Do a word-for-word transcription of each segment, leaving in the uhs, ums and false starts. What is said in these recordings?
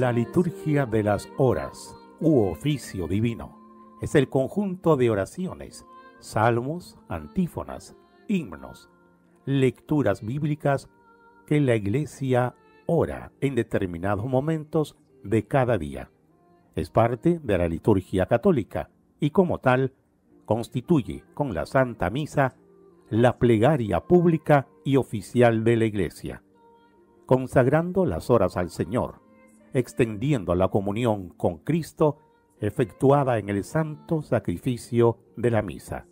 La liturgia de las horas, u oficio divino, es el conjunto de oraciones, salmos, antífonas, himnos, lecturas bíblicas que la Iglesia ora en determinados momentos de cada día. Es parte de la liturgia católica y como tal, constituye con la Santa Misa la plegaria pública y oficial de la Iglesia, consagrando las horas al Señor, extendiendo la comunión con Cristo efectuada en el santo sacrificio de la misa.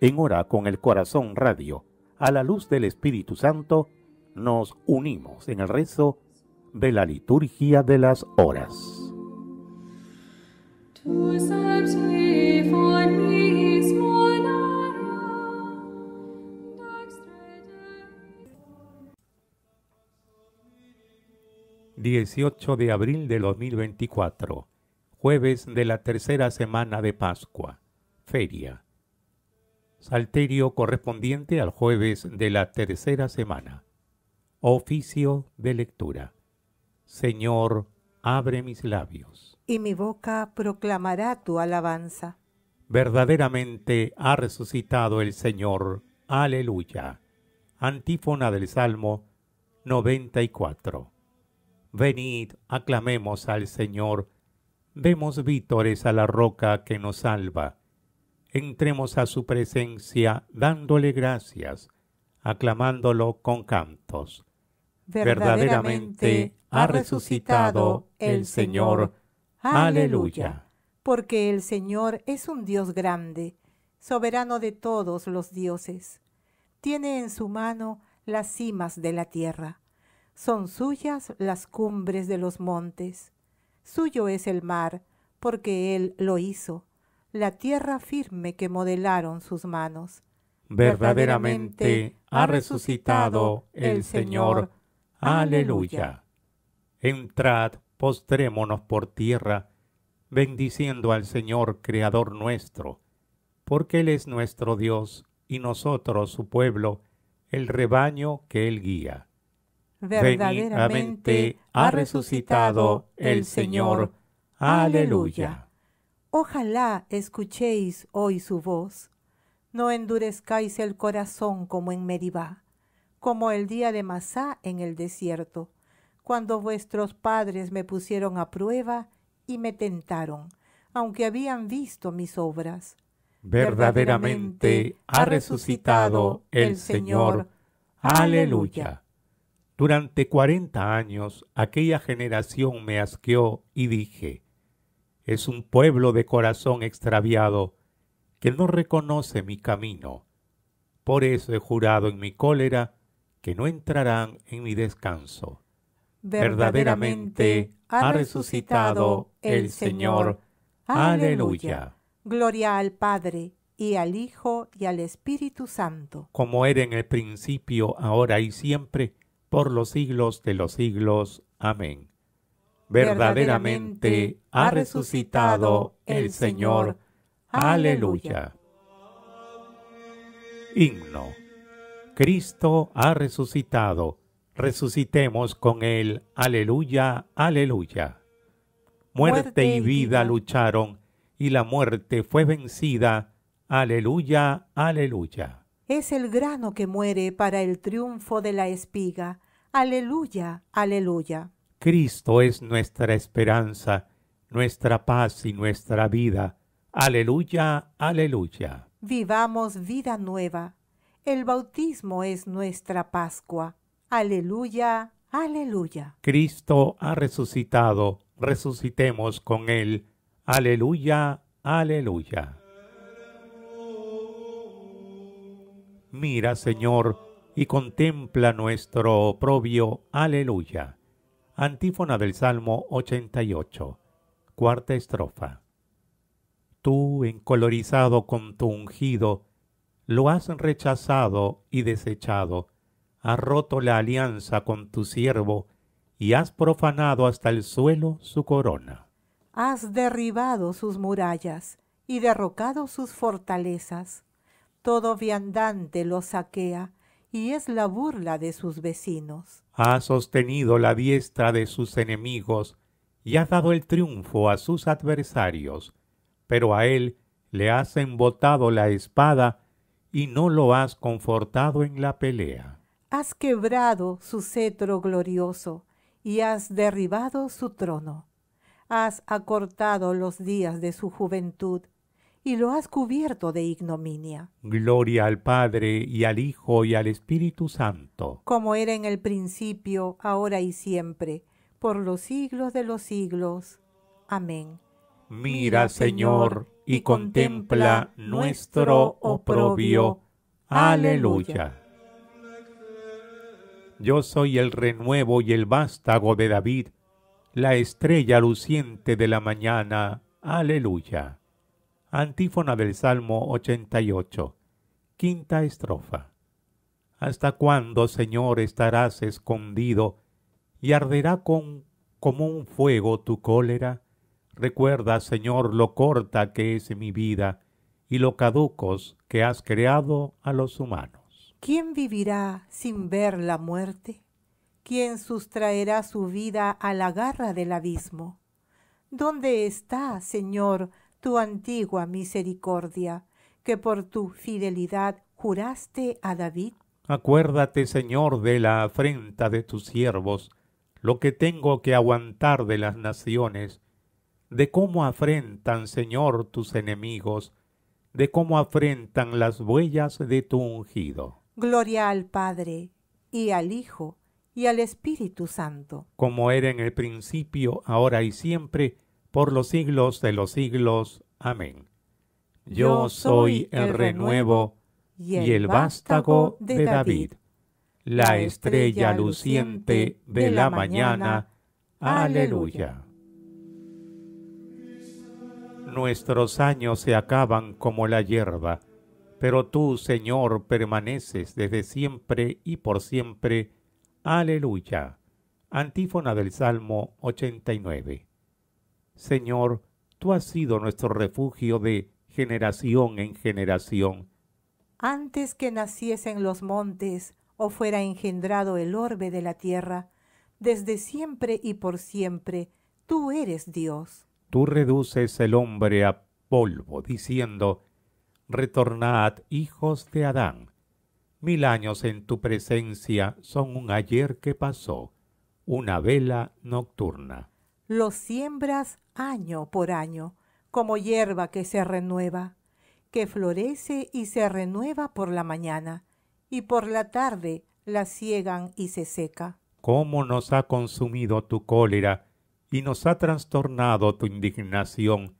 En Hora Con El Corazon Radio, a la luz del Espíritu Santo, nos unimos en el rezo de la liturgia de las horas. Tu selbst lief von mir, mein Herr, dieciocho de abril de dos mil veinticuatro, jueves de la tercera semana de Pascua, Feria. Salterio correspondiente al jueves de la tercera semana. Oficio de lectura. Señor, abre mis labios, y mi boca proclamará tu alabanza. Verdaderamente ha resucitado el Señor. Aleluya. Antífona del Salmo noventa y cuatro. Venid, aclamemos al Señor. Demos vítores a la roca que nos salva. Entremos a su presencia dándole gracias, aclamándolo con cantos. Verdaderamente ha resucitado el Señor. ¡Aleluya! Porque el Señor es un Dios grande, soberano de todos los dioses. Tiene en su mano las cimas de la tierra. Son suyas las cumbres de los montes. Suyo es el mar, porque Él lo hizo, la tierra firme que modelaron sus manos. Verdaderamente ha resucitado el Señor. ¡Aleluya! Entrad, postrémonos por tierra, bendiciendo al Señor, Creador nuestro, porque Él es nuestro Dios, y nosotros su pueblo, el rebaño que Él guía. Verdaderamente ha resucitado el Señor. ¡Aleluya! Ojalá escuchéis hoy su voz. No endurezcáis el corazón como en Meribá, como el día de Masá en el desierto, cuando vuestros padres me pusieron a prueba y me tentaron, aunque habían visto mis obras. Verdaderamente ha resucitado el Señor. ¡Aleluya! Durante cuarenta años aquella generación me asqueó y dije, es un pueblo de corazón extraviado que no reconoce mi camino. Por eso he jurado en mi cólera que no entrarán en mi descanso. Verdaderamente ha resucitado el Señor. ¡Aleluya! Gloria al Padre, y al Hijo, y al Espíritu Santo. Como era en el principio, ahora y siempre, por los siglos de los siglos. Amén. Verdaderamente ha resucitado el Señor. ¡Aleluya! Himno. Cristo ha resucitado. Resucitemos con Él. Aleluya, aleluya. Muerte y vida lucharon, y la muerte fue vencida. Aleluya, aleluya. Es el grano que muere para el triunfo de la espiga. Aleluya, aleluya. Cristo es nuestra esperanza, nuestra paz y nuestra vida. Aleluya, aleluya. Vivamos vida nueva. El bautismo es nuestra Pascua. Aleluya, aleluya. Cristo ha resucitado, resucitemos con Él. Aleluya, aleluya. Mira, Señor, y contempla nuestro oprobio. Aleluya. Antífona del Salmo ochenta y ocho, cuarta estrofa. Tú, encolorizado con tu ungido, lo has rechazado y desechado. Has roto la alianza con tu siervo, y has profanado hasta el suelo su corona. Has derribado sus murallas, y derrocado sus fortalezas. Todo viandante lo saquea, y es la burla de sus vecinos. Has sostenido la diestra de sus enemigos, y ha dado el triunfo a sus adversarios, pero a él le has embotado la espada y no lo has confortado en la pelea. Has quebrado su cetro glorioso y has derribado su trono. Has acortado los días de su juventud y lo has cubierto de ignominia. Gloria al Padre, y al Hijo, y al Espíritu Santo. Como era en el principio, ahora y siempre, por los siglos de los siglos. Amén. Mira, Señor, y contempla nuestro oprobio. Aleluya. Yo soy el renuevo y el vástago de David, la estrella luciente de la mañana. Aleluya. Antífona del Salmo ochenta y ocho, quinta estrofa. ¿Hasta cuándo, Señor, estarás escondido y arderá con, como un fuego tu cólera? Recuerda, Señor, lo corta que es mi vida y lo caducos que has creado a los humanos. ¿Quién vivirá sin ver la muerte? ¿Quién sustraerá su vida a la garra del abismo? ¿Dónde está, Señor, tu antigua misericordia, que por tu fidelidad juraste a David? Acuérdate, Señor, de la afrenta de tus siervos, lo que tengo que aguantar de las naciones, de cómo afrentan, Señor, tus enemigos, de cómo afrentan las huellas de tu ungido. Gloria al Padre, y al Hijo, y al Espíritu Santo. Como era en el principio, ahora y siempre, por los siglos de los siglos. Amén. Yo soy el renuevo y el vástago de David, la estrella luciente de la mañana. Aleluya. Nuestros años se acaban como la hierba, pero tú, Señor, permaneces desde siempre y por siempre. Aleluya. Antífona del Salmo ochenta y nueve. Señor, tú has sido nuestro refugio de generación en generación. Antes que naciesen los montes o fuera engendrado el orbe de la tierra, desde siempre y por siempre, tú eres Dios. Tú reduces el hombre a polvo, diciendo, «Retornad, hijos de Adán». Mil años en tu presencia son un ayer que pasó, una vela nocturna. Los siembras año por año, como hierba que se renueva, que florece y se renueva por la mañana, y por la tarde la siegan y se seca. ¿Cómo nos ha consumido tu cólera y nos ha trastornado tu indignación?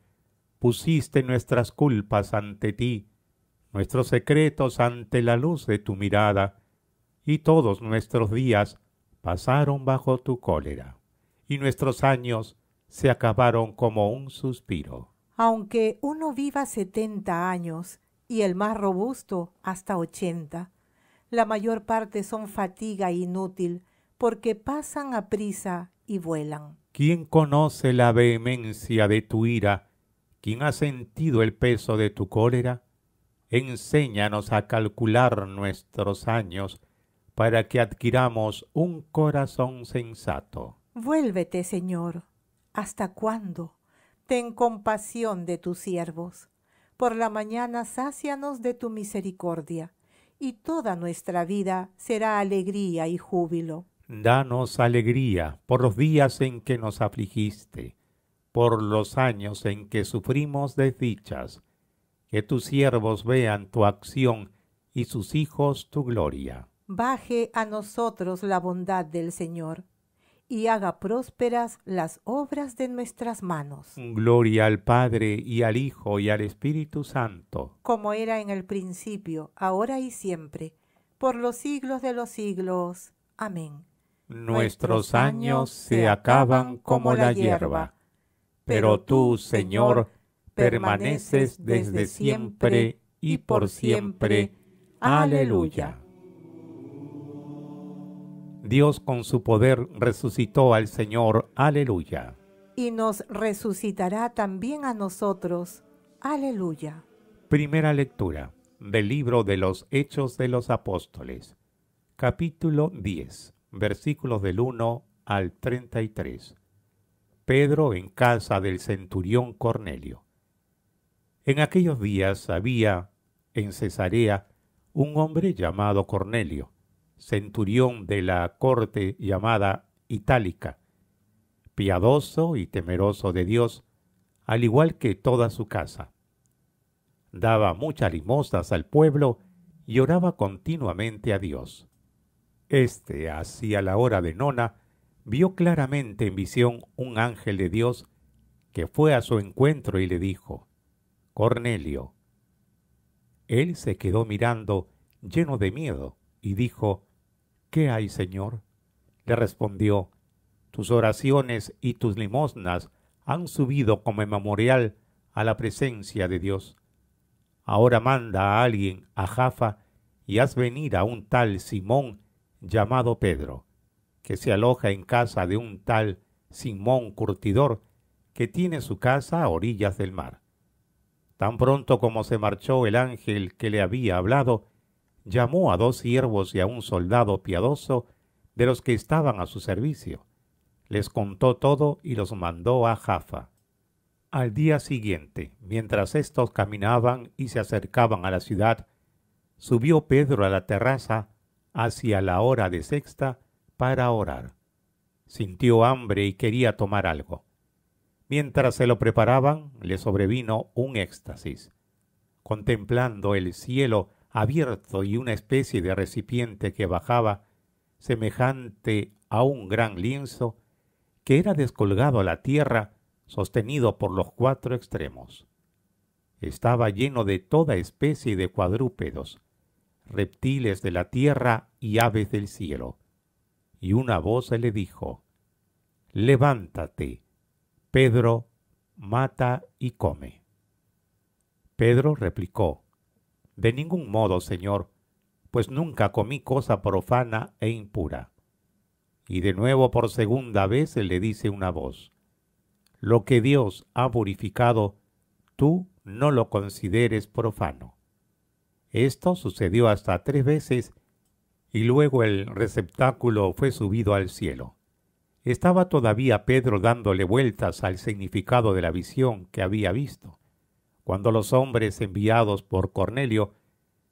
Pusiste nuestras culpas ante ti, nuestros secretos ante la luz de tu mirada, y todos nuestros días pasaron bajo tu cólera, y nuestros años se acabaron como un suspiro. Aunque uno viva setenta años, y el más robusto hasta ochenta, la mayor parte son fatiga inútil, porque pasan a prisa y vuelan. ¿Quién conoce la vehemencia de tu ira? ¿Quién ha sentido el peso de tu cólera? Enséñanos a calcular nuestros años, para que adquiramos un corazón sensato. Vuélvete, Señor. ¿Hasta cuándo? Ten compasión de tus siervos. Por la mañana sácianos de tu misericordia, y toda nuestra vida será alegría y júbilo. Danos alegría por los días en que nos afligiste, por los años en que sufrimos desdichas. Que tus siervos vean tu acción y sus hijos tu gloria. Baje a nosotros la bondad del Señor y haga prósperas las obras de nuestras manos. Gloria al Padre y al Hijo y al Espíritu Santo. Como era en el principio, ahora y siempre, por los siglos de los siglos. Amén. Nuestros años se acaban como la hierba, pero tú, Señor, permaneces desde siempre y por siempre. Aleluya. Dios con su poder resucitó al Señor. Aleluya. Y nos resucitará también a nosotros. Aleluya. Primera lectura del libro de los Hechos de los Apóstoles, capítulo diez, versículos del uno al treinta y tres. Pedro en casa del centurión Cornelio. En aquellos días había en Cesarea un hombre llamado Cornelio, centurión de la corte llamada Itálica, piadoso y temeroso de Dios, al igual que toda su casa. Daba muchas limosnas al pueblo y oraba continuamente a Dios. Este, hacia la hora de nona, vio claramente en visión un ángel de Dios que fue a su encuentro y le dijo: Cornelio. Él se quedó mirando, lleno de miedo, y dijo: ¿Qué hay, Señor? Le respondió: Tus oraciones y tus limosnas han subido como memorial a la presencia de Dios. Ahora manda a alguien a Jafa y haz venir a un tal Simón llamado Pedro, que se aloja en casa de un tal Simón Curtidor, que tiene su casa a orillas del mar. Tan pronto como se marchó el ángel que le había hablado, llamó a dos siervos y a un soldado piadoso de los que estaban a su servicio. Les contó todo y los mandó a Jafa. Al día siguiente, mientras éstos caminaban y se acercaban a la ciudad, subió Pedro a la terraza hacia la hora de sexta para orar. Sintió hambre y quería tomar algo. Mientras se lo preparaban, le sobrevino un éxtasis. Contemplando el cielo abierto y una especie de recipiente que bajaba, semejante a un gran lienzo, que era descolgado a la tierra, sostenido por los cuatro extremos. Estaba lleno de toda especie de cuadrúpedos, reptiles de la tierra y aves del cielo. Y una voz le dijo: Levántate, Pedro, mata y come. Pedro replicó: De ningún modo, Señor, pues nunca comí cosa profana e impura. Y de nuevo por segunda vez le dice una voz: Lo que Dios ha purificado, tú no lo consideres profano. Esto sucedió hasta tres veces, y luego el receptáculo fue subido al cielo. Estaba todavía Pedro dándole vueltas al significado de la visión que había visto, cuando los hombres enviados por Cornelio,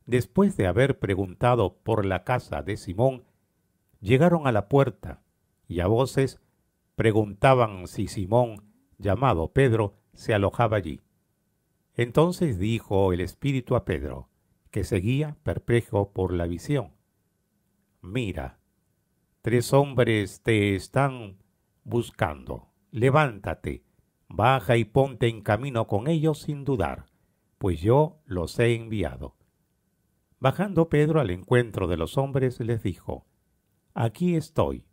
después de haber preguntado por la casa de Simón, llegaron a la puerta y a voces preguntaban si Simón, llamado Pedro, se alojaba allí. Entonces dijo el Espíritu a Pedro, que seguía perplejo por la visión: Mira, tres hombres te están buscando. Levántate, baja y ponte en camino con ellos sin dudar, pues yo los he enviado. Bajando Pedro al encuentro de los hombres, les dijo: Aquí estoy,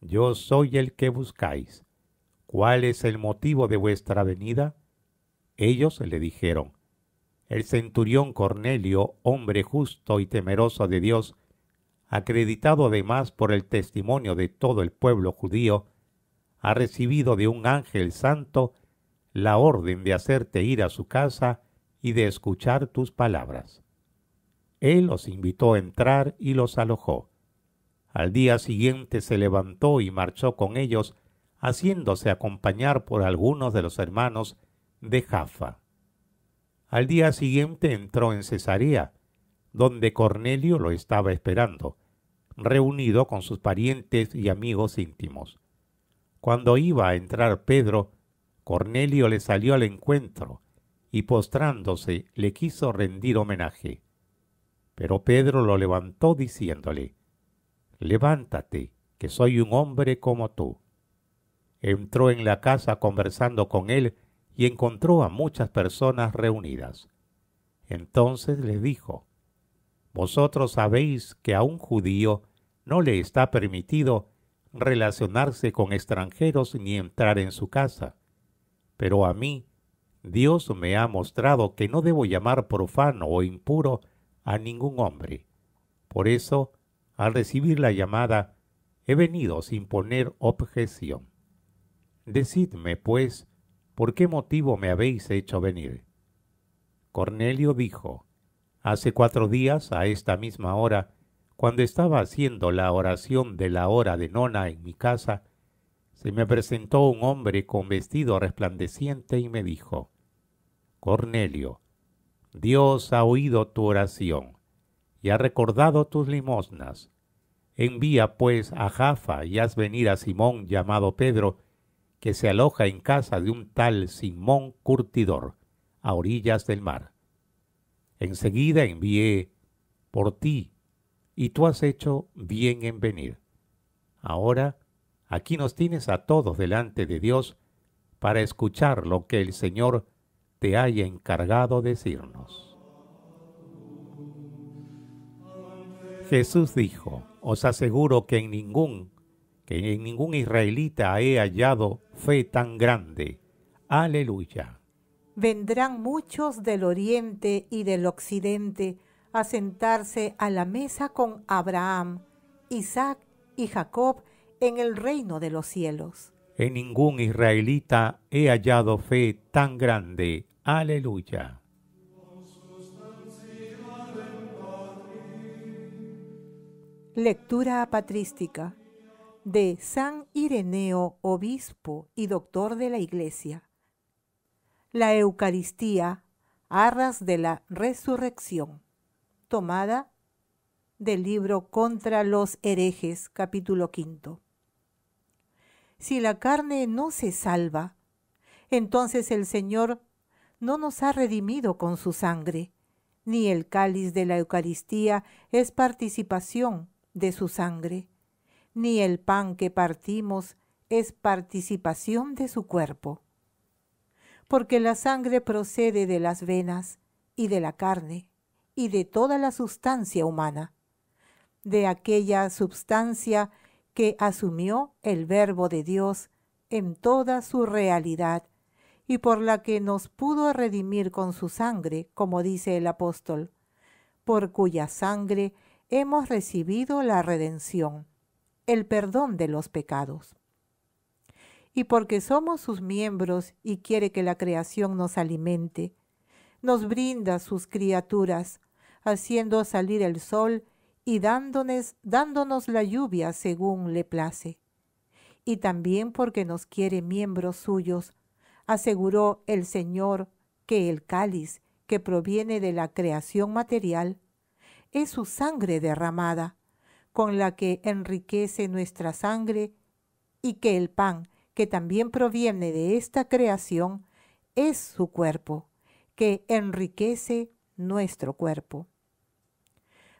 yo soy el que buscáis. ¿Cuál es el motivo de vuestra venida? Ellos le dijeron: El centurión Cornelio, hombre justo y temeroso de Dios, acreditado además por el testimonio de todo el pueblo judío, ha recibido de un ángel santo la orden de hacerte ir a su casa y de escuchar tus palabras. Él los invitó a entrar y los alojó. Al día siguiente se levantó y marchó con ellos, haciéndose acompañar por algunos de los hermanos de Jafa. Al día siguiente entró en Cesarea, donde Cornelio lo estaba esperando, reunido con sus parientes y amigos íntimos. Cuando iba a entrar Pedro, Cornelio le salió al encuentro y postrándose le quiso rendir homenaje. Pero Pedro lo levantó diciéndole: Levántate, que soy un hombre como tú. Entró en la casa conversando con él y encontró a muchas personas reunidas. Entonces les dijo: Vosotros sabéis que a un judío no le está permitido relacionarse con extranjeros ni entrar en su casa. Pero a mí, Dios me ha mostrado que no debo llamar profano o impuro a ningún hombre. Por eso, al recibir la llamada, he venido sin poner objeción. Decidme, pues, ¿por qué motivo me habéis hecho venir? Cornelio dijo: Hace cuatro días, a esta misma hora, cuando estaba haciendo la oración de la hora de nona en mi casa, se me presentó un hombre con vestido resplandeciente y me dijo, Cornelio, Dios ha oído tu oración y ha recordado tus limosnas. Envía pues a Jafa y haz venir a Simón llamado Pedro, que se aloja en casa de un tal Simón Curtidor, a orillas del mar. Enseguida envié por ti, y tú has hecho bien en venir. Ahora aquí nos tienes a todos delante de Dios para escuchar lo que el Señor te haya encargado decirnos. Jesús dijo, os aseguro que en ningún, que en ningún israelita he hallado fe tan grande. Aleluya. Vendrán muchos del oriente y del occidente a sentarse a la mesa con Abraham, Isaac y Jacob en el reino de los cielos. En ningún israelita he hallado fe tan grande. Aleluya. Lectura patrística de San Ireneo, obispo y doctor de la Iglesia. La Eucaristía, arras de la resurrección. Tomada del libro Contra los herejes, capítulo quinto. Si la carne no se salva, entonces el Señor no nos ha redimido con su sangre, ni el cáliz de la Eucaristía es participación de su sangre, ni el pan que partimos es participación de su cuerpo. Porque la sangre procede de las venas y de la carne y de toda la sustancia humana, de aquella sustancia que asumió el Verbo de Dios en toda su realidad y por la que nos pudo redimir con su sangre, como dice el apóstol, por cuya sangre hemos recibido la redención, el perdón de los pecados. Y porque somos sus miembros y quiere que la creación nos alimente, nos brinda sus criaturas, haciendo salir el sol y dándonos, dándonos la lluvia según le place. Y también porque nos quiere miembros suyos, aseguró el Señor que el cáliz que proviene de la creación material es su sangre derramada, con la que enriquece nuestra sangre, y que el pan que también proviene de esta creación es su cuerpo, que enriquece nuestro cuerpo.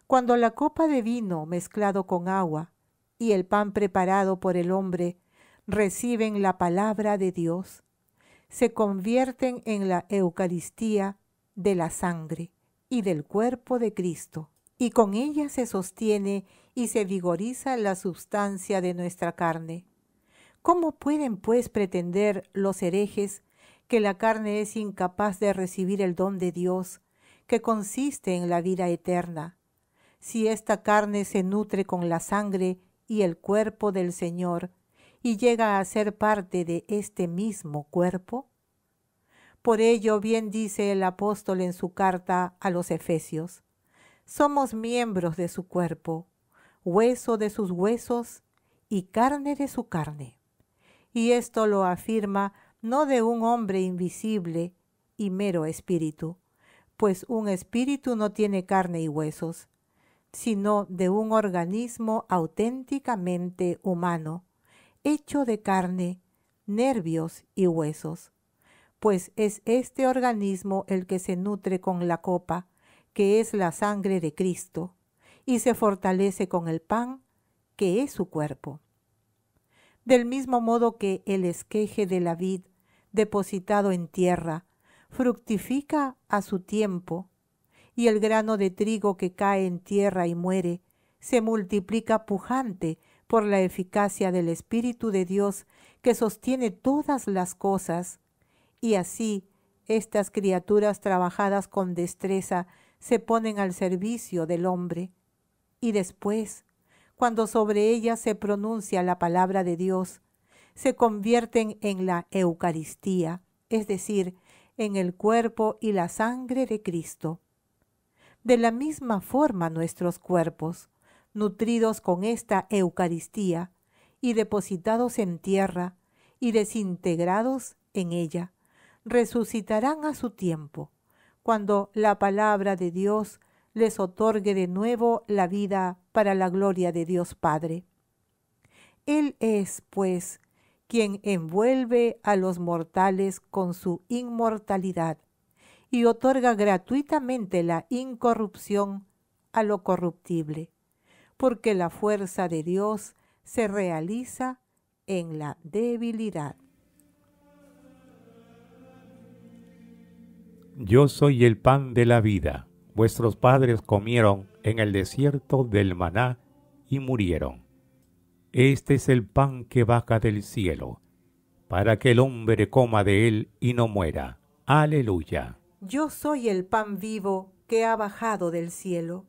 Cuando la copa de vino mezclado con agua y el pan preparado por el hombre reciben la palabra de Dios, se convierten en la Eucaristía de la sangre y del cuerpo de Cristo, y con ella se sostiene y se vigoriza la sustancia de nuestra carne. ¿Cómo pueden, pues, pretender los herejes que la carne es incapaz de recibir el don de Dios, que consiste en la vida eterna, si esta carne se nutre con la sangre y el cuerpo del Señor y llega a ser parte de este mismo cuerpo? Por ello bien dice el apóstol en su carta a los Efesios, somos miembros de su cuerpo, hueso de sus huesos y carne de su carne. Y esto lo afirma no de un hombre invisible y mero espíritu, pues un espíritu no tiene carne y huesos, sino de un organismo auténticamente humano, hecho de carne, nervios y huesos. Pues es este organismo el que se nutre con la copa, que es la sangre de Cristo, y se fortalece con el pan, que es su cuerpo. Del mismo modo que el esqueje de la vid, depositado en tierra, fructifica a su tiempo, y el grano de trigo que cae en tierra y muere, se multiplica pujante por la eficacia del Espíritu de Dios que sostiene todas las cosas, y así estas criaturas trabajadas con destreza se ponen al servicio del hombre. Y después, cuando sobre ellas se pronuncia la palabra de Dios, se convierten en la Eucaristía, es decir, en el cuerpo y la sangre de Cristo. De la misma forma nuestros cuerpos, nutridos con esta Eucaristía, y depositados en tierra y desintegrados en ella, resucitarán a su tiempo, cuando la palabra de Dios les otorgue de nuevo la vida para la gloria de Dios Padre. Él es, pues, quien envuelve a los mortales con su inmortalidad y otorga gratuitamente la incorrupción a lo corruptible, porque la fuerza de Dios se realiza en la debilidad. Yo soy el pan de la vida. Vuestros padres comieron en el desierto del maná y murieron. Este es el pan que baja del cielo, para que el hombre coma de él y no muera. Aleluya. Yo soy el pan vivo que ha bajado del cielo.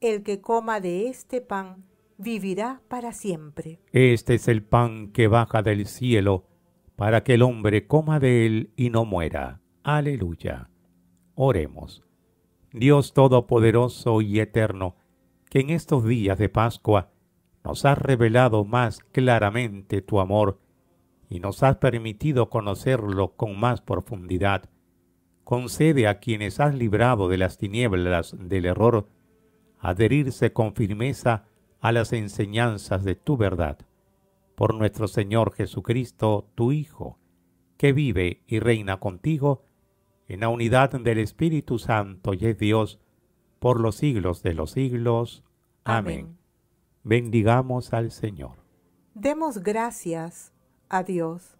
El que coma de este pan vivirá para siempre. Este es el pan que baja del cielo, para que el hombre coma de él y no muera. Aleluya. Oremos. Dios todopoderoso y eterno, que en estos días de Pascua nos has revelado más claramente tu amor y nos has permitido conocerlo con más profundidad, concede a quienes has librado de las tinieblas del error adherirse con firmeza a las enseñanzas de tu verdad. Por nuestro Señor Jesucristo, tu Hijo, que vive y reina contigo en la unidad del Espíritu Santo y es Dios, por los siglos de los siglos. Amén. Amén. Bendigamos al Señor. Demos gracias a Dios.